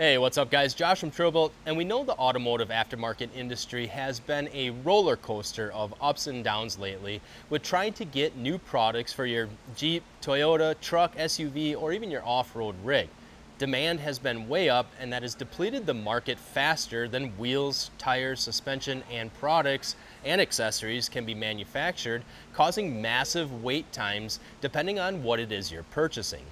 Hey, what's up guys? Josh from Trillbelt, and we know the automotive aftermarket industry has been a roller coaster of ups and downs lately with trying to get new products for your Jeep, Toyota, truck, SUV, or even your off-road rig. Demand has been way up, and that has depleted the market faster than wheels, tires, suspension, and products and accessories can be manufactured, causing massive wait times depending on what it is you're purchasing.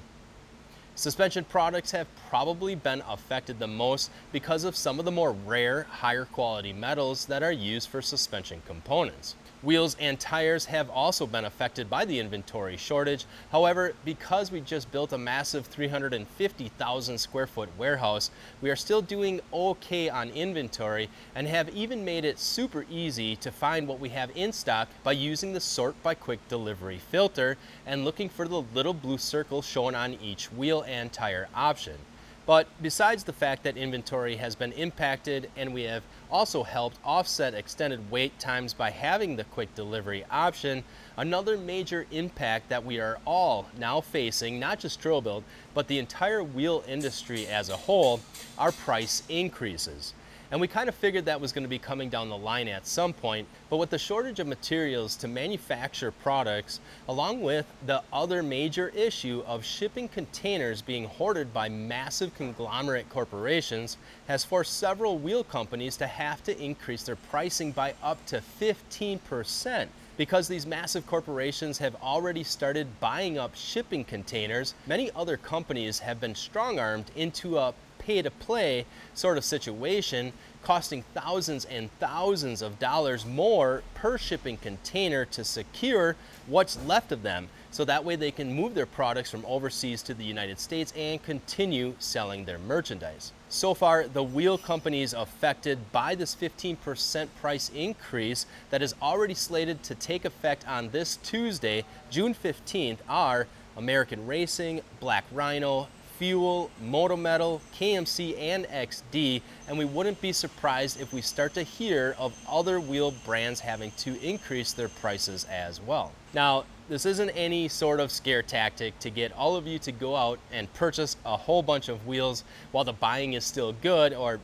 Suspension products have probably been affected the most because of some of the more rare, higher quality metals that are used for suspension components. Wheels and tires have also been affected by the inventory shortage. However, because we just built a massive 350,000 square foot warehouse, we are still doing okay on inventory and have even made it super easy to find what we have in stock by using the sort by quick delivery filter and looking for the little blue circle shown on each wheel and tire option. But besides the fact that inventory has been impacted, and we have also helped offset extended wait times by having the quick delivery option, another major impact that we are all now facing, not just Trillbelt, but the entire wheel industry as a whole, are price increases. And we kind of figured that was going to be coming down the line at some point, but with the shortage of materials to manufacture products, along with the other major issue of shipping containers being hoarded by massive conglomerate corporations, has forced several wheel companies to have to increase their pricing by up to 15%. Because these massive corporations have already started buying up shipping containers, many other companies have been strong-armed into a pay-to-play sort of situation, costing thousands and thousands of dollars more per shipping container to secure what's left of them, so that way they can move their products from overseas to the United States and continue selling their merchandise. So far, the wheel companies affected by this 15% price increase that is already slated to take effect on this Tuesday, June 15th, are American Racing, Black Rhino, Fuel, Moto Metal, KMC, and XD, and we wouldn't be surprised if we start to hear of other wheel brands having to increase their prices as well. Now, this isn't any sort of scare tactic to get all of you to go out and purchase a whole bunch of wheels while the buying is still good, or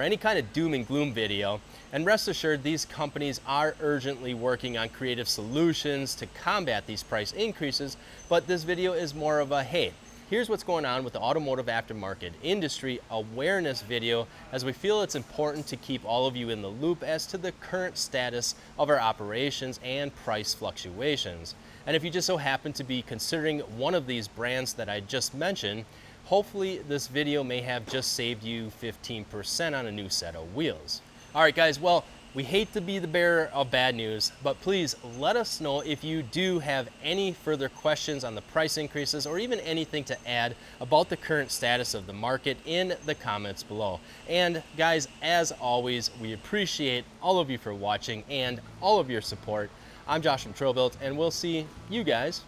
any kind of doom and gloom video. And rest assured, these companies are urgently working on creative solutions to combat these price increases, but this video is more of a, hey, here's what's going on with the automotive aftermarket industry awareness video, as we feel it's important to keep all of you in the loop as to the current status of our operations and price fluctuations. And if you just so happen to be considering one of these brands that I just mentioned, hopefully this video may have just saved you 15% on a new set of wheels. All right guys, well, we hate to be the bearer of bad news, but please let us know if you do have any further questions on the price increases or even anything to add about the current status of the market in the comments below. And guys, as always, we appreciate all of you for watching and all of your support. I'm Josh from Trillbelt, and we'll see you guys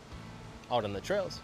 out on the trails.